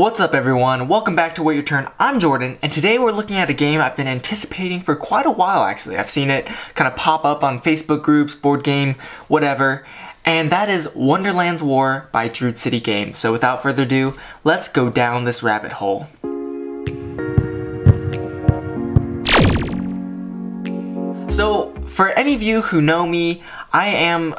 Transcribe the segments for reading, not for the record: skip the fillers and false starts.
What's up everyone, welcome back to Wait Your Turn. I'm Jordan, and today we're looking at a game I've been anticipating for quite a while actually. I've seen it kind of pop up on Facebook groups, board game, whatever, and that is Wonderland's War by Druid City Games. So without further ado, let's go down this rabbit hole. So for any of you who know me, I am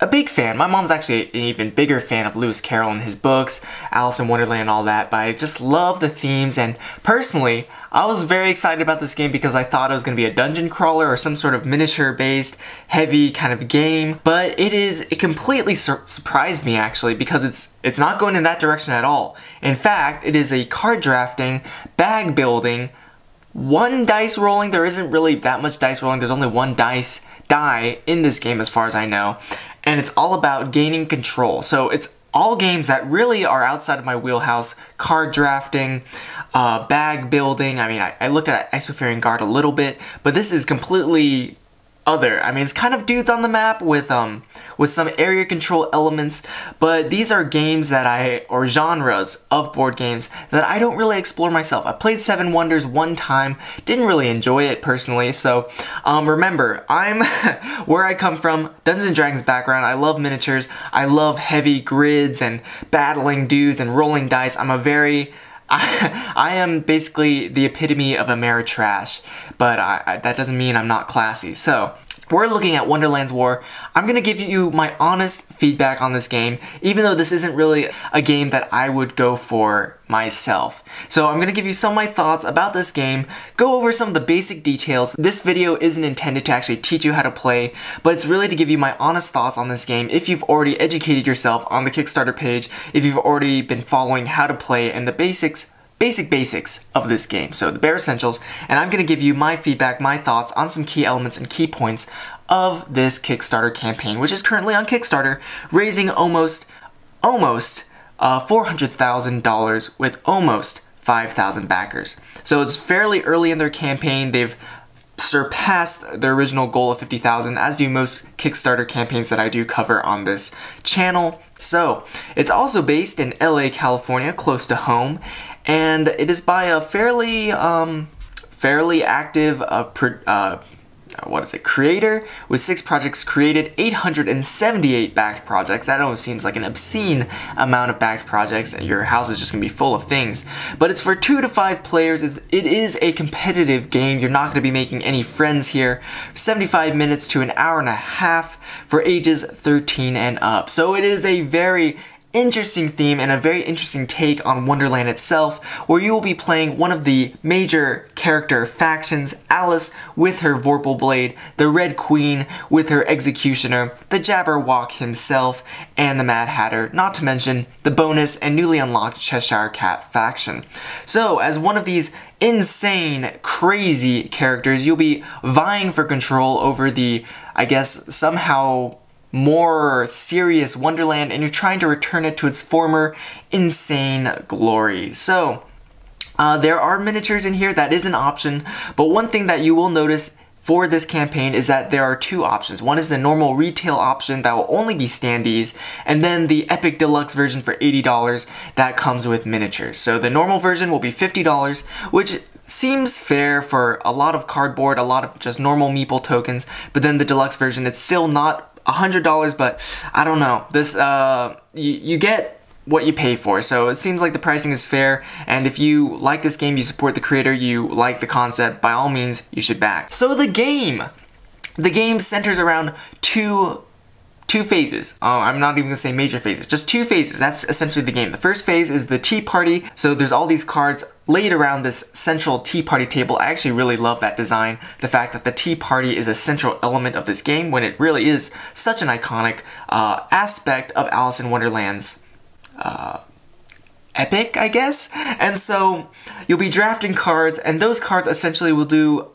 a big fan. My mom's actually an even bigger fan of Lewis Carroll and his books, Alice in Wonderland and all that, but I just love the themes, and personally, I was very excited about this game because I thought it was going to be a dungeon crawler or some sort of miniature-based, heavy kind of game, but it completely surprised me actually, because it's not going in that direction at all. In fact, it is a card drafting, bag building, one dice rolling. There isn't really that much dice rolling, there's only one die in this game as far as I know. And it's all about gaining control. So it's all games that really are outside of my wheelhouse. Card drafting, bag building. I mean, I looked at Isofarian Guard a little bit, but this is completely other. I mean, it's kind of dudes on the map with some area control elements, but these are games that or genres of board games that I don't really explore myself. I played Seven Wonders one time, didn't really enjoy it personally, so remember, I'm where I come from, Dungeons & Dragons background. I love miniatures, I love heavy grids and battling dudes and rolling dice. I am basically the epitome of Ameritrash, but that doesn't mean I'm not classy. So, we're looking at Wonderland's War. I'm going to give you my honest feedback on this game, even though this isn't really a game that I would go for myself. So I'm going to give you some of my thoughts about this game, go over some of the basic details. This video isn't intended to actually teach you how to play, but it's really to give you my honest thoughts on this game if you've already educated yourself on the Kickstarter page, if you've already been following how to play and the basics of this game, so the bare essentials, and I'm going to give you my feedback, my thoughts on some key elements and key points of this Kickstarter campaign, which is currently on Kickstarter, raising almost $400,000 with almost 5,000 backers. So it's fairly early in their campaign. They've surpassed their original goal of 50,000, as do most Kickstarter campaigns that I do cover on this channel. So it's also based in LA, California, close to home, and it is by a fairly active creator, with 6 projects created, 878 backed projects. That almost seems like an obscene amount of backed projects, and your house is just going to be full of things. But it's for 2 to 5 players. It is a competitive game. You're not going to be making any friends here. 75 minutes to an hour and a half for ages 13 and up. So it is a very interesting theme and a very interesting take on Wonderland itself, where you will be playing one of the major character factions: Alice with her Vorpal Blade, the Red Queen with her Executioner, the Jabberwock himself, and the Mad Hatter, not to mention the bonus and newly unlocked Cheshire Cat faction. So as one of these insane, crazy characters, you'll be vying for control over the, I guess, somehow more serious Wonderland, and you're trying to return it to its former insane glory. So there are miniatures in here. That is an option, but one thing that you will notice for this campaign is that there are 2 options. One is the normal retail option that will only be standees, and then the epic deluxe version for $80 that comes with miniatures. So the normal version will be $50, which seems fair for a lot of cardboard, a lot of just normal meeple tokens, but then the deluxe version, it's still not $100, but I don't know. This you get what you pay for, so it seems like the pricing is fair, and if you like this game, you support the creator, you like the concept, by all means, you should back. So the game centers around two phases. I'm not even gonna say major phases, just 2 phases. That's essentially the game. The first phase is the tea party. So there's all these cards laid around this central tea party table. I actually really love that design, the fact that the tea party is a central element of this game, when it really is such an iconic aspect of Alice in Wonderland's epic, I guess. And so you'll be drafting cards, and those cards essentially will do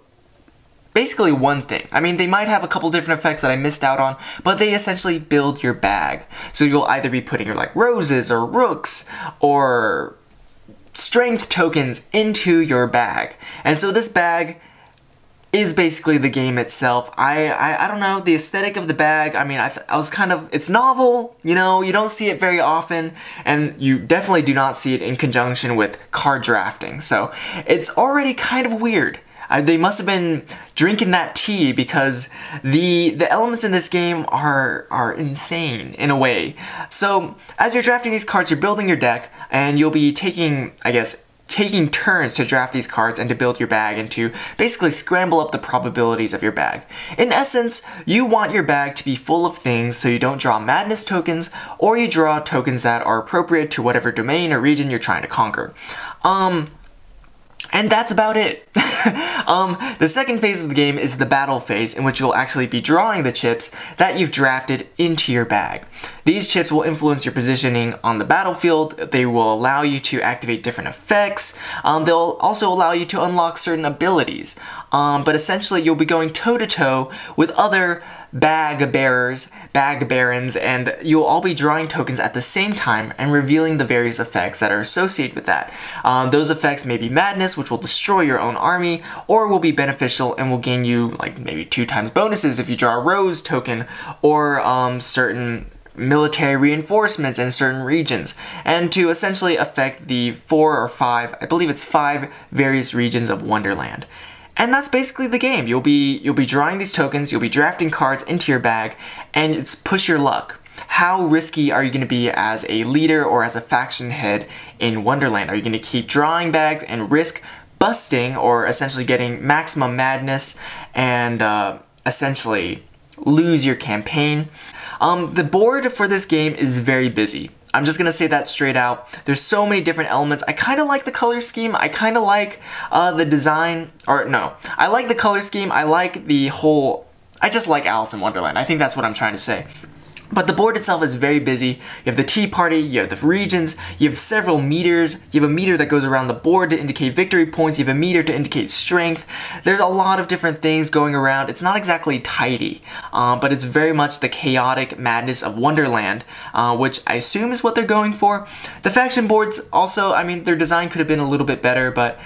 basically one thing. I mean, they might have a couple different effects that I missed out on, but they essentially build your bag. So you'll either be putting your like roses or rooks or strength tokens into your bag. And so this bag is basically the game itself. I don't know, the aesthetic of the bag, I mean, I was kind of, it's novel, you know, you don't see it very often, and you definitely do not see it in conjunction with card drafting, so it's already kind of weird. They must have been drinking that tea, because the elements in this game are insane in a way. So as you're drafting these cards, you're building your deck, and you'll be taking, I guess, taking turns to draft these cards and to build your bag and to basically scramble up the probabilities of your bag. In essence, you want your bag to be full of things so you don't draw madness tokens, or you draw tokens that are appropriate to whatever domain or region you're trying to conquer. And that's about it. The second phase of the game is the battle phase, in which you'll actually be drawing the chips that you've drafted into your bag. These chips will influence your positioning on the battlefield. They will allow you to activate different effects. They'll also allow you to unlock certain abilities. But essentially, you'll be going toe-to-toe with other bag bearers, bag barons, and you'll all be drawing tokens at the same time and revealing the various effects that are associated with that. Those effects may be madness, which will destroy your own army, or will be beneficial and will gain you like maybe 2x bonuses if you draw a rose token, or certain military reinforcements in certain regions, and to essentially affect the 4 or 5, I believe it's 5 various regions of Wonderland. And that's basically the game. You'll be drawing these tokens, you'll be drafting cards into your bag, and it's push your luck. How risky are you going to be as a leader or as a faction head in Wonderland? Are you going to keep drawing bags and risk busting, or essentially getting maximum madness and essentially lose your campaign? The board for this game is very busy. I'm just gonna say that straight out. There's so many different elements. I kinda like the color scheme. I kinda like the design, or no. I like the color scheme. I like the whole, I just like Alice in Wonderland. I think that's what I'm trying to say. But the board itself is very busy. You have the tea party, you have the regions, you have several meters, you have a meter that goes around the board to indicate victory points, you have a meter to indicate strength. There's a lot of different things going around. It's not exactly tidy, but it's very much the chaotic madness of Wonderland, which I assume is what they're going for. The faction boards also, I mean, their design could have been a little bit better, but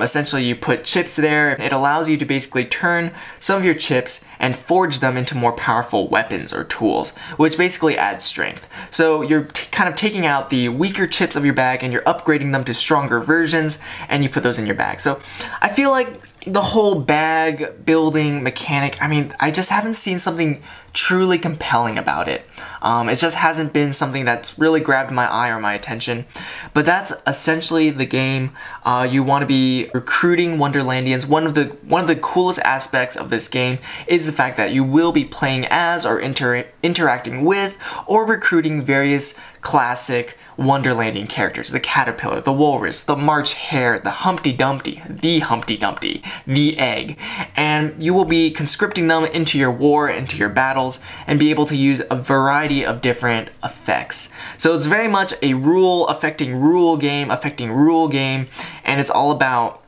essentially you put chips there, and it allows you to basically turn some of your chips and forge them into more powerful weapons or tools, which basically adds strength. So you're kind of taking out the weaker chips of your bag and you're upgrading them to stronger versions, and you put those in your bag. So I feel like the whole bag building mechanic, I mean, I just haven't seen something truly compelling about it. It just hasn't been something that's really grabbed my eye or my attention. But that's essentially the game. You want to be recruiting Wonderlandians. One of the coolest aspects of this game is the fact that you will be playing as, or interacting with, or recruiting various classic Wonderlandian characters. The caterpillar, the walrus, the March hare, the Humpty Dumpty, the egg. And you will be conscripting them into your war, into your battles, and be able to use a variety of different effects. So it's very much a rule affecting rule game, and it's all about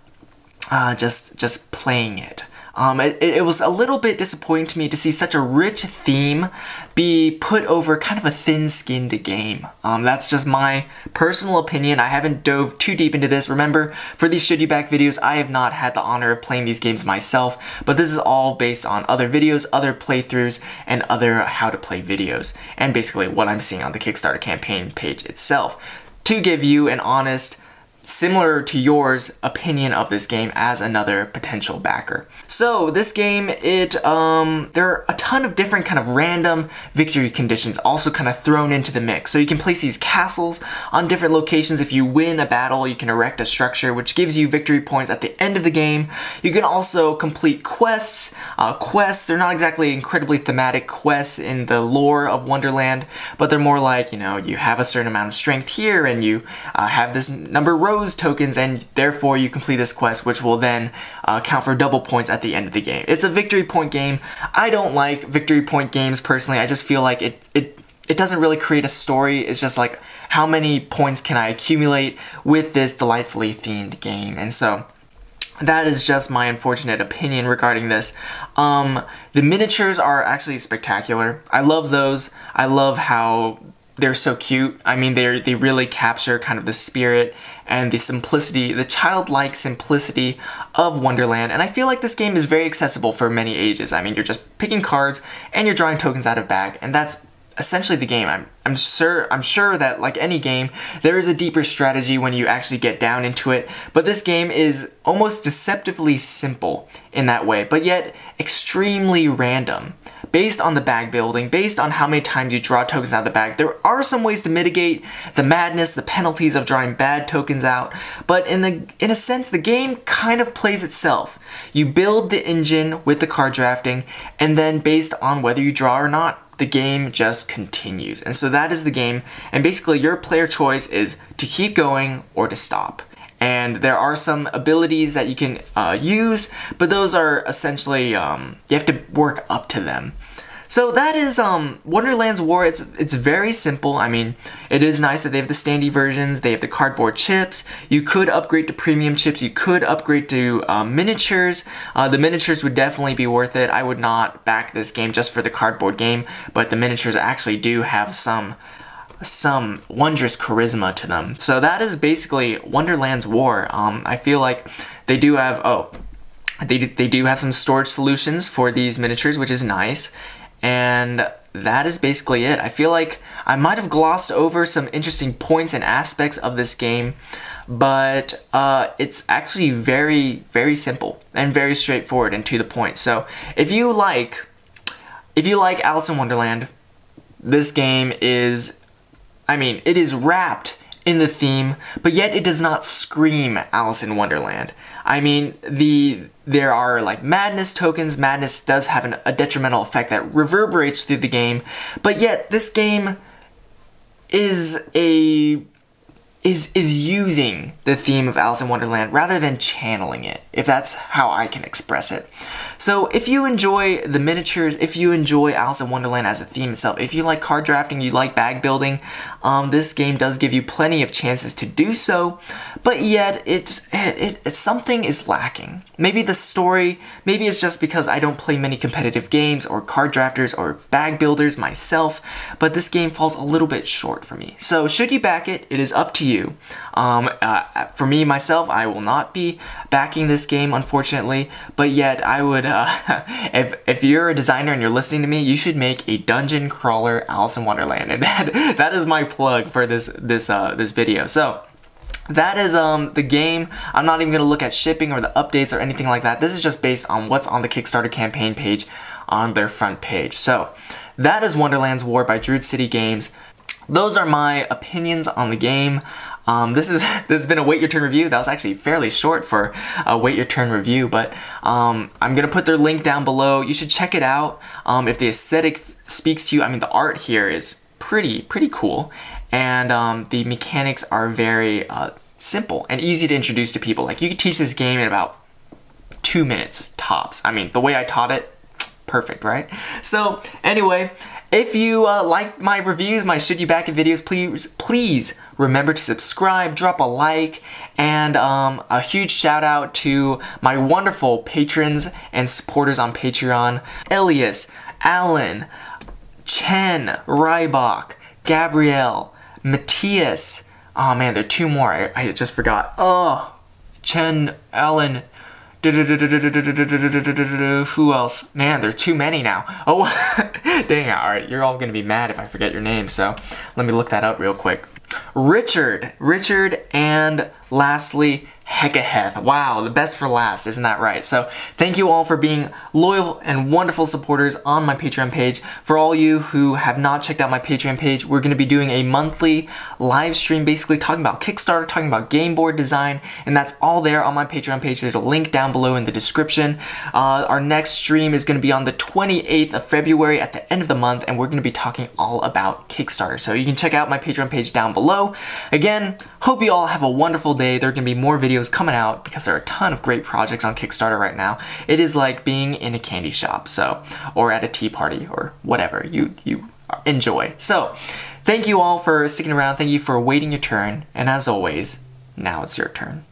just playing it. It was a little bit disappointing to me to see such a rich theme be put over kind of a thin-skinned game. That's just my personal opinion. I haven't dove too deep into this. Remember, for these Should You Back videos, I have not had the honor of playing these games myself, but this is all based on other videos, other playthroughs, and other how-to-play videos, and basically what I'm seeing on the Kickstarter campaign page itself, to give you an honest, similar to yours, opinion of this game as another potential backer. So this game, there are a ton of different kind of random victory conditions also kind of thrown into the mix. So you can place these castles on different locations. If you win a battle, you can erect a structure, which gives you victory points at the end of the game. You can also complete quests. They're not exactly incredibly thematic quests in the lore of Wonderland, but they're more like, you know, you have a certain amount of strength here, and you have this number of rose tokens, and therefore you complete this quest, which will then count for double points at the end of the game. It's a victory point game. I don't like victory point games personally. I just feel like it doesn't really create a story. It's just like, how many points can I accumulate with this delightfully themed game? And so that is just my unfortunate opinion regarding this. The miniatures are actually spectacular. I love those. I love how They're so cute. I mean, they really capture kind of the spirit and the simplicity, the childlike simplicity of Wonderland. And I feel like this game is very accessible for many ages. I mean, you're just picking cards and you're drawing tokens out of bag, and that's essentially the game. I'm sure that, like any game, there is a deeper strategy when you actually get down into it, but this game is almost deceptively simple in that way, but yet extremely random. Based on the bag building, based on how many times you draw tokens out of the bag, there are some ways to mitigate the madness, the penalties of drawing bad tokens out, but in a sense, the game kind of plays itself. You build the engine with the card drafting, and then based on whether you draw or not, the game just continues. And so that is the game, and basically your player choice is to keep going or to stop. And there are some abilities that you can use, but those are essentially, you have to work up to them. So that is Wonderland's War. It's very simple. I mean, it is nice that they have the standee versions, they have the cardboard chips. You could upgrade to premium chips, you could upgrade to miniatures. The miniatures would definitely be worth it. I would not back this game just for the cardboard game, but the miniatures actually do have some wondrous charisma to them. So that is basically Wonderland's War. I feel like they do have, they do have some storage solutions for these miniatures, which is nice. And that is basically it. I feel like I might have glossed over some interesting points and aspects of this game, but it's actually very, very simple and very straightforward and to the point. So if you like Alice in Wonderland, this game is, I mean, it is wrapped in the theme, but yet it does not scream Alice in Wonderland. I mean, there are like madness tokens. Madness does have a detrimental effect that reverberates through the game, but yet this game is using the theme of Alice in Wonderland rather than channeling it, if that's how I can express it. So if you enjoy the miniatures, if you enjoy Alice in Wonderland as a theme itself, if you like card drafting, you like bag building, this game does give you plenty of chances to do so, but yet something is lacking. Maybe the story, maybe it's just because I don't play many competitive games or card drafters or bag builders myself, but this game falls a little bit short for me. So should you back it, it is up to you. For me, myself, I will not be backing this game, unfortunately, but yet I would, if you're a designer and you're listening to me, you should make a dungeon crawler Alice in Wonderland, and that is my plug for this video. So that is the game. I'm not even going to look at shipping or the updates or anything like that. This is just based on what's on the Kickstarter campaign page on their front page. So that is Wonderland's War by Druid City Games. Those are my opinions on the game. This has been a Wait Your Turn review. That was actually fairly short for a Wait Your Turn review, but I'm gonna put their link down below. You should check it out if the aesthetic speaks to you. I mean, the art here is pretty cool, and the mechanics are very simple and easy to introduce to people. Like, you could teach this game in about 2 minutes tops. I mean, the way I taught it, perfect, right? So anyway, if you like my reviews, my Should You Back It videos, please remember to subscribe, drop a like, and a huge shout out to my wonderful patrons and supporters on Patreon: Elias, Alan, Chen, Rybach, Gabrielle, Matthias, oh man, there are 2 more, I just forgot. Oh, Chen, Alan, who else? Man, there are too many now. Oh, dang it. All right, you're all going to be mad if I forget your name, so let me look that up real quick. Richard, and lastly, Hekaheth. Wow, the best for last, isn't that right? So thank you all for being loyal and wonderful supporters on my Patreon page. For all you who have not checked out my Patreon page, we're going to be doing a monthly live stream basically talking about Kickstarter, talking about game board design, and that's all there on my Patreon page. There's a link down below in the description. Our next stream is going to be on the 28th of February at the end of the month, and we're going to be talking all about Kickstarter. So you can check out my Patreon page down below. Again, hope you all have a wonderful day. There are going to be more videos coming out because there are a ton of great projects on Kickstarter right now. It is like being in a candy shop, so, or at a tea party or whatever you enjoy. So thank you all for sticking around. Thank you for waiting your turn. And as always, now it's your turn.